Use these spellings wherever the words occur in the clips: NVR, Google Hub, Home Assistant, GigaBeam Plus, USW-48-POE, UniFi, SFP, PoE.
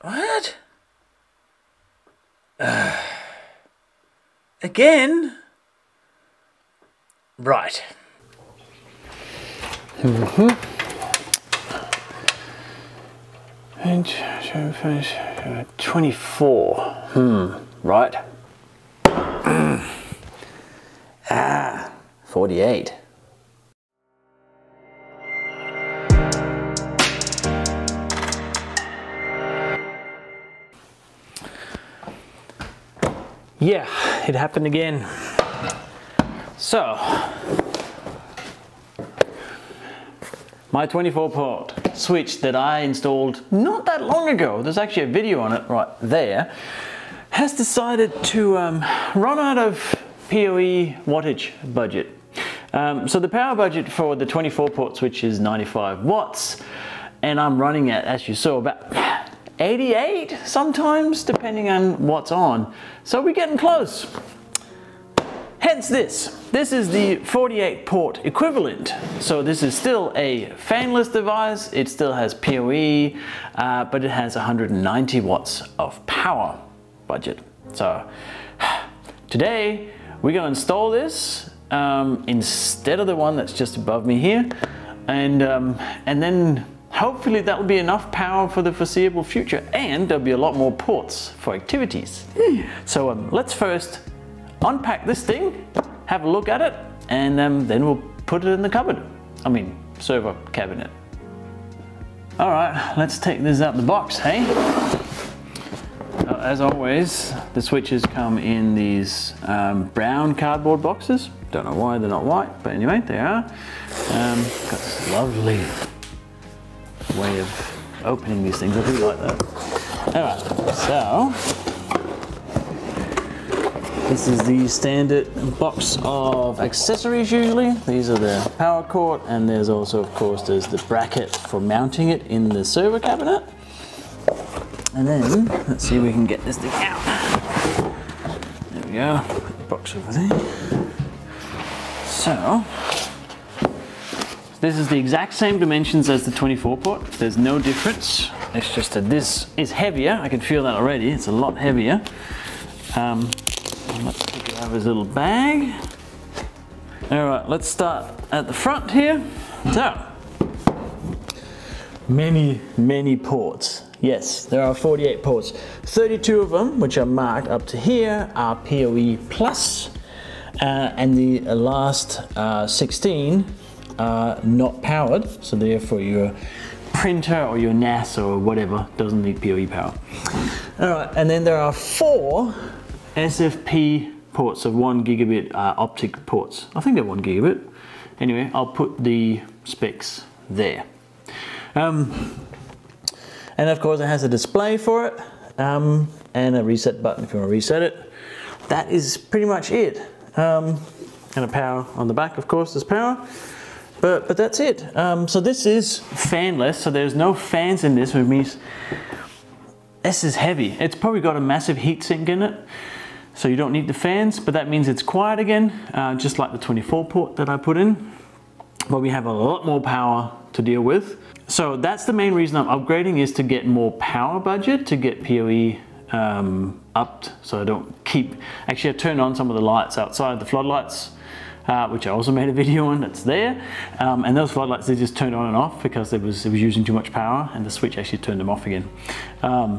What? Again? Right. And 24. Right. 48. Yeah, it happened again. So, my 24-port switch that I installed not that long ago, there's actually a video on it right there, has decided to run out of PoE wattage budget. So the power budget for the 24-port switch is 95 watts, and I'm running at, as you saw, about 88 sometimes, depending on what's on. So we're getting close. Hence this. This is the 48-port equivalent. So this is still a fanless device. It still has PoE, but it has 190 watts of power budget. So today we're gonna install this instead of the one that's just above me here, and then hopefully that'll be enough power for the foreseeable future, and there'll be a lot more ports for activities. So let's first unpack this thing, have a look at it, and then we'll put it in the cupboard. I mean, server cabinet. All right, let's take this out of the box, hey? As always, the switches come in these brown cardboard boxes. Don't know why they're not white, but anyway, they are. Got this lovely way of opening these things. I do like that. Alright, so this is the standard box of accessories usually. These are the power cord, and there's also, of course, there's the bracket for mounting it in the server cabinet. And then, let's see if we can get this thing out. There we go, put the box over there. So, this is the exact same dimensions as the 24-port. There's no difference. It's just that this is heavier. I can feel that already. It's a lot heavier. Let's take it out of his little bag. All right, let's start at the front here. So, many, many ports. Yes, there are 48 ports. 32 of them, which are marked up to here, are PoE plus, and the last 16 are not powered, so therefore your printer or your NAS or whatever doesn't need PoE power. Alright, and then there are 4 SFP ports of 1 gigabit optic ports. I think they're 1 gigabit. Anyway, I'll put the specs there. And of course it has a display for it, and a reset button if you want to reset it. That is pretty much it. And a power on the back, of course, there's power. But that's it. So this is fanless, so there's no fans in this, which means this is heavy. It's probably got a massive heat sink in it, so you don't need the fans, but that means it's quiet again, just like the 24 port that I put in. But we have a lot more power to deal with. So that's the main reason I'm upgrading, is to get more power budget, to get PoE upped, so I don't keep... Actually, I turned on some of the lights outside, the floodlights, which I also made a video on, that's there. And those floodlights, they just turned on and off because it was using too much power, and the switch actually turned them off again.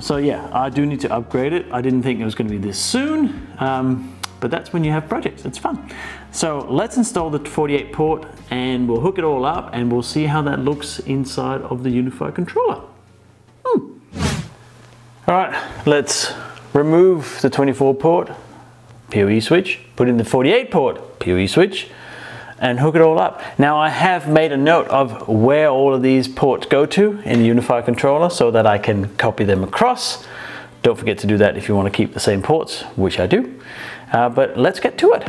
So yeah, I do need to upgrade it. I didn't think it was going to be this soon, but that's when you have projects, it's fun. So let's install the 48 port and we'll hook it all up and we'll see how that looks inside of the UniFi controller. All right, let's remove the 24 port. PoE switch, put in the 48 port, PoE switch, and hook it all up. Now I have made a note of where all of these ports go to in the UniFi controller so that I can copy them across. Don't forget to do that if you want to keep the same ports, which I do. But let's get to it.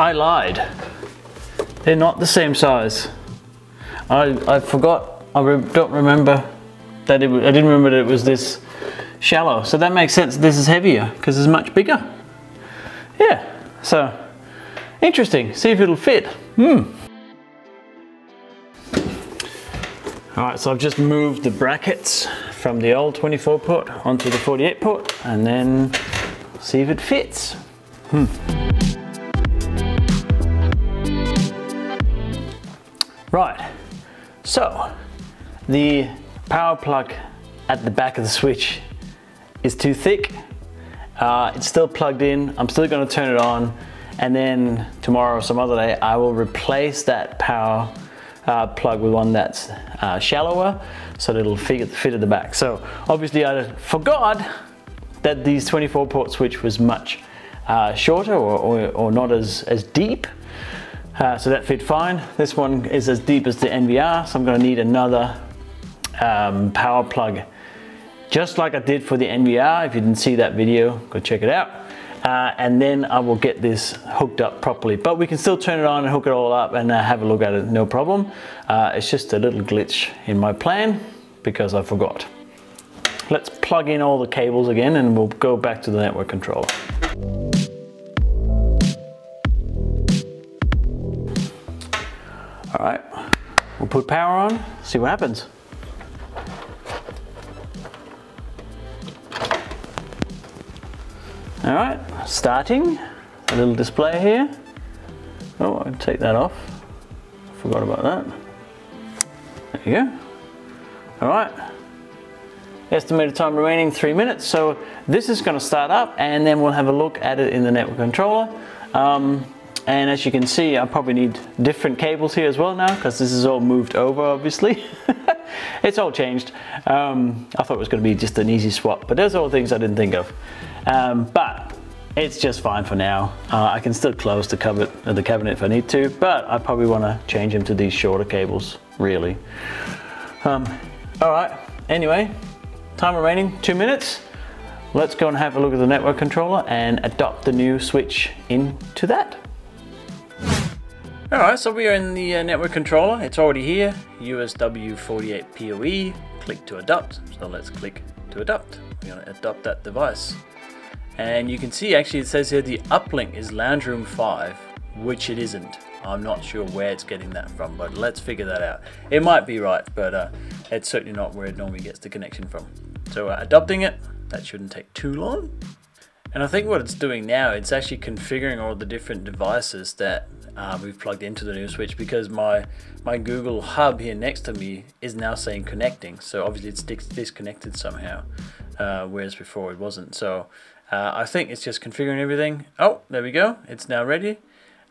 I lied. They're not the same size. I forgot. I don't remember that it, I didn't remember that it was this shallow. So that makes sense. This is heavier because it's much bigger. Yeah, so interesting. See if it'll fit. All right, so I've just moved the brackets from the old 24 port onto the 48 port and then see if it fits. Right, so the power plug at the back of the switch is too thick. It's still plugged in. I'm still going to turn it on, and then tomorrow or some other day I will replace that power plug with one that's shallower so that it'll fit at the back. So obviously I forgot that these 24 port switch was much shorter or not as deep. So that fit fine. This one is as deep as the NVR, so I'm going to need another power plug, just like I did for the NVR. If you didn't see that video, go check it out. And then I will get this hooked up properly, but we can still turn it on and hook it all up and have a look at it, no problem. It's just a little glitch in my plan because I forgot. Let's plug in all the cables again and we'll go back to the network controller. All right, we'll put power on, see what happens. All right, starting, a little display here. Oh, I'll take that off. Forgot about that. There you go. All right. Estimated time remaining 3 minutes. So this is gonna start up and then we'll have a look at it in the network controller. And as you can see, I probably need different cables here as well now because this is all moved over, obviously. It's all changed. I thought it was gonna be just an easy swap, but there's all things I didn't think of. But it's just fine for now. I can still close the cabinet if I need to, but I probably wanna change them to these shorter cables, really. All right, anyway, time remaining 2 minutes. Let's go and have a look at the network controller and adopt the new switch into that. All right, so we are in the network controller. It's already here, USW-48-POE, click to adopt. So let's click to adopt. We're gonna adopt that device. And you can see actually it says here the uplink is lounge room 5, which it isn't. I'm not sure where it's getting that from, but let's figure that out. It might be right, but it's certainly not where it normally gets the connection from. So adopting it, that shouldn't take too long. And I think what it's doing now, it's actually configuring all the different devices that we've plugged into the new switch, because my Google Hub here next to me is now saying connecting. So obviously it's disconnected somehow, whereas before it wasn't. So I think it's just configuring everything. Oh, there we go. It's now ready.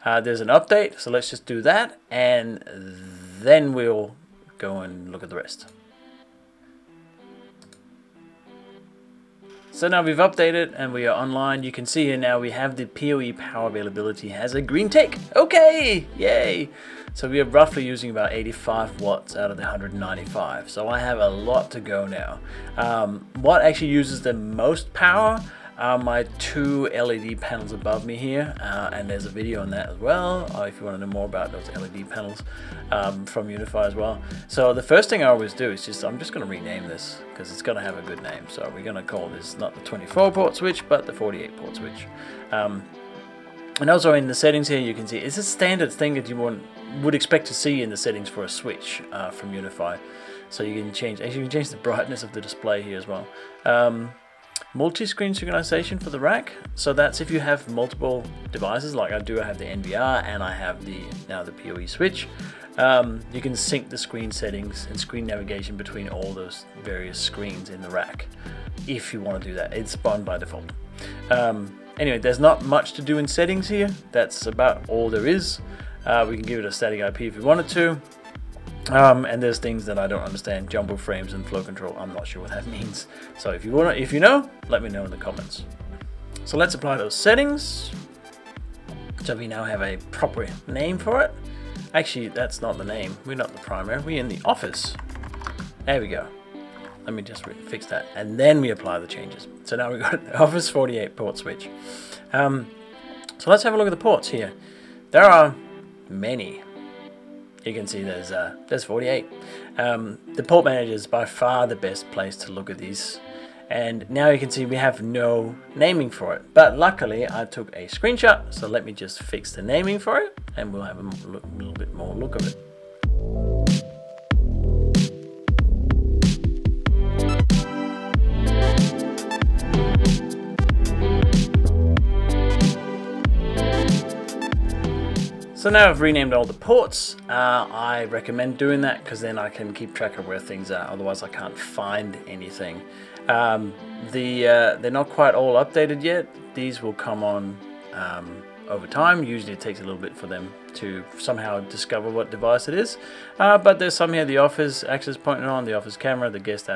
There's an update. So let's just do that. And then we'll go and look at the rest. So now we've updated and we are online. You can see here now we have the PoE power availability has a green tick. Okay, yay. So we are roughly using about 85 watts out of the 195. So I have a lot to go now. What actually uses the most power are my two LED panels above me here. And there's a video on that as well, if you want to know more about those LED panels from UniFi as well. So the first thing I always do is I'm just going to rename this because it's going to have a good name. So we're going to call this not the 24 port switch, but the 48 port switch. And also in the settings here, you can see it's a standard thing that you would expect to see in the settings for a switch from UniFi. So you can change, the brightness of the display here as well. Multi-screen synchronization for the rack, so that's if you have multiple devices like I do. I have the NVR and I have now the PoE switch. You can sync the screen settings and screen navigation between all those various screens in the rack if you want to do that. It's spawned by default. Anyway, there's not much to do in settings here. That's about all there is. We can give it a static IP if we wanted to. And there's things that I don't understand, jumbo frames and flow control. I'm not sure what that means. So if you know, let me know in the comments. So let's apply those settings. So we now have a proper name for it. Actually, that's not the name. We're not the primary, we're in the office. There we go. Let me just fix that. And then we apply the changes. So now we've got the office 48 port switch. So let's have a look at the ports here. There are many. You can see there's 48. The port manager is by far the best place to look at this, and now you can see we have no naming for it, but luckily I took a screenshot, so let me just fix the naming for it and we'll have a little bit more look at it. So now I've renamed all the ports. I recommend doing that because then I can keep track of where things are, otherwise I can't find anything. They're not quite all updated yet. These will come on over time. Usually it takes a little bit for them to somehow discover what device it is. But there's some here, the office access point is on, the office camera, the guest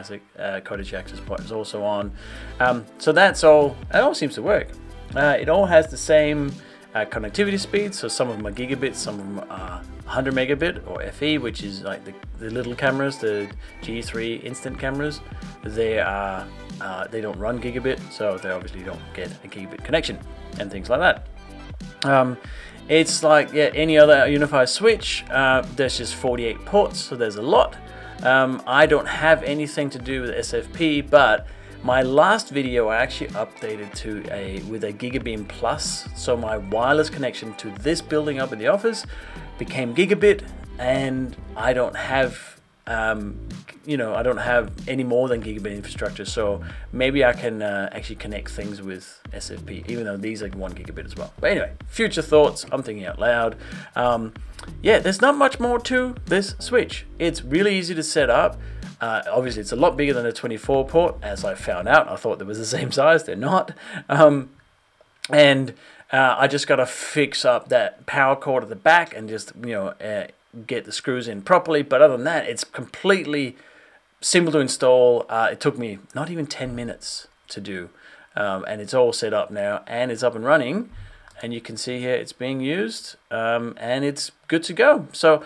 cottage access point is also on. So that's all, it all seems to work. It all has the same connectivity speed, so some of them are gigabits, some of them are 100 megabit or FE, which is like the little cameras, the G3 instant cameras. They don't run gigabit, so they obviously don't get a gigabit connection and things like that. It's like any other UniFi switch. There's just 48 ports, so there's a lot. I don't have anything to do with SFP, but my last video I actually updated to with a GigaBeam Plus, so my wireless connection to this building up in the office became gigabit, and I don't have, I don't have any more than gigabit infrastructure, so maybe I can actually connect things with SFP, even though these are 1 gigabit as well. But anyway, future thoughts, I'm thinking out loud. Yeah, there's not much more to this switch. It's really easy to set up. Obviously it's a lot bigger than a 24 port, as I found out. I thought they were the same size, they're not. I just got to fix up that power cord at the back and just, get the screws in properly. But other than that, it's completely simple to install. It took me not even 10 minutes to do. And it's all set up now and it's up and running. And you can see here it's being used and it's good to go. So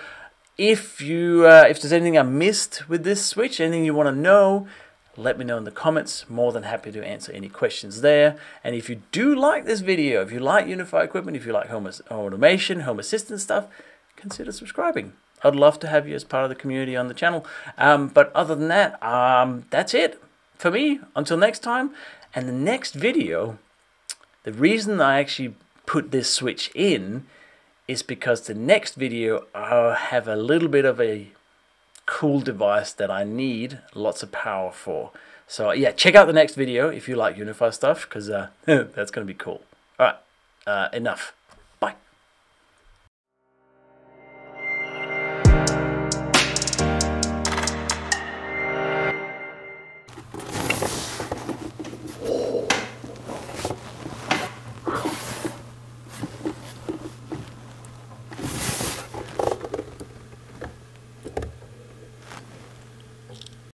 if there's anything I missed with this switch, anything you want to know, let me know in the comments. More than happy to answer any questions there. And if you do like this video, if you like UniFi equipment, if you like home automation, home assistant stuff, consider subscribing. I'd love to have you as part of the community on the channel. But other than that, that's it for me. Until next time. And the next video, the reason I actually put this switch in is because the next video I'll have a little bit of a cool device that I need lots of power for. So yeah, check out the next video if you like UniFi stuff, because that's going to be cool. All right, enough.